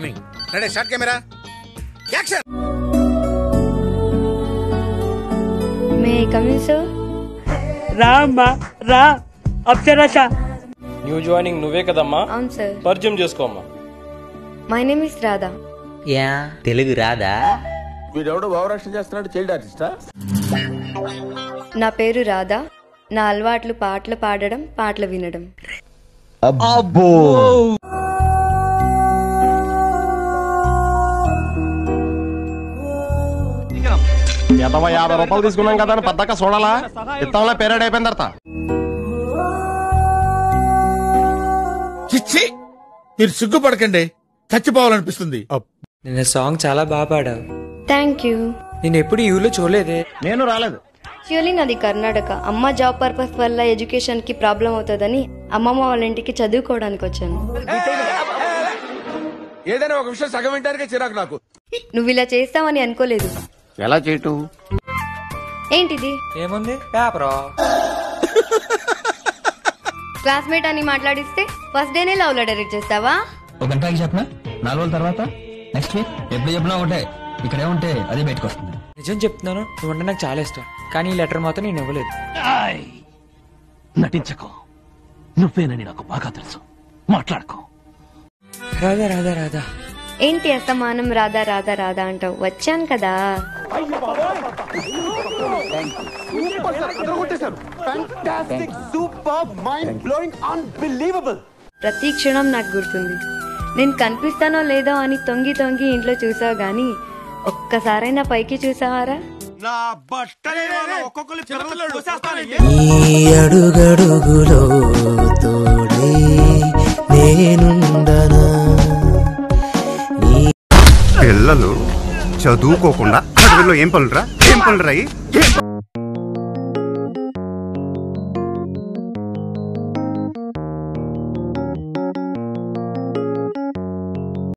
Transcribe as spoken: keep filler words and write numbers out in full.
Ready start camera action. मैं coming sir. राम मा रा अप्सराशा। न्यू जॉइनिंग నువ్వే కదమ్మా? అవును సార్. పరిచయం చేసుకోమ్మా. My name is Radha. Yeah Telugu Radha. వీడెవడో భావరాష్ట్రం చేస్తున్నాడు, చైల్డ్ ఆర్టిస్టా? నా పేరు రాధా. నా అలవాట్లు పాటలు పాడడం, పాటలు వినడం. అబ్బో यादव याबा रूपये తీసుకున్నాం కదా అని పద్దక సోడాలా ఇత్తంలో పేరేడ్ అయిపోయిన తర్వాత చిచ్చి మీరు సిగ్గుపడకండి, చచ్చిపోవాలనిపిస్తుంది. నిన్న సాంగ్ చాలా బాగా పాడావు. Thank you. నేను ఎప్పుడు యూలో చూడలేదే. నేను రాలేదు. యాక్చువల్లీ నాది కర్ణాటక. అమ్మ జాబ్ పర్పస్ వల్ల ఎడ్యుకేషన్ కి ప్రాబ్లం అవుతుందని అమ్మమ్మ వాళ్ళ ఇంటికి చదువుకోవడానికి వచ్చాను. ఏదైనా ఒక విషయం సగం వింటానికే చిరాకు నాకు. నువ్వు ఇలా చేస్తావని అనుకోలేదు. ఎలా చేయటం ఏంటిది? ఏముంది పేపర్ క్లాస్మేట్ అని మాట్లాడిస్తే ఫస్ట్ డేనే లవ్ లో డైరెక్ట్ చేస్తావా? ఒక గంటకి చెప్పనా, నాలుగు రోజుల తర్వాత, నెక్స్ట్ వీక్, ఎప్పుడు చెప్పినా ఒకటే. ఇక్కడే ఉంటే అదే బయటకు వస్తుంది. నిజం చెప్తున్నాను, నువ్వంటే నాకు చాలా ఇష్టం. కానీ ఈ లెటర్ మాత్రం నేను ఇవ్వలేదు. నటించకు, నువ్వేనని నాకు బాగా తెలుసు. మాట్లాడుకో. రాధా రాధా రాధా ఏంటి అసమానం? రాధా రాధా రాధా అంటావు. వచ్చాను కదా. ప్రతి క్షణం నాకు గుర్తుంది. నేను కనిపిస్తానో లేదో అని తొంగి తొంగి ఇంట్లో చూసావు గాని ఒక్కసారైనా పైకి చూసావారా? పిల్లలు చదువుకోకుండా చదువులో ఏం పనులురా ఏం పనులు రాయి